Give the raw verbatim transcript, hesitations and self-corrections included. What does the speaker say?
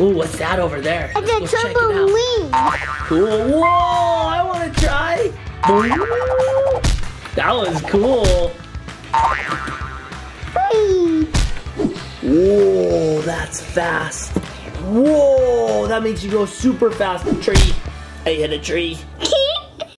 Ooh, what's that over there? It's Let's a trampoline. Cool. Whoa, I want to try. That was cool. Whoa, that's fast. Whoa, that makes you go super fast. Tree. I hit a tree.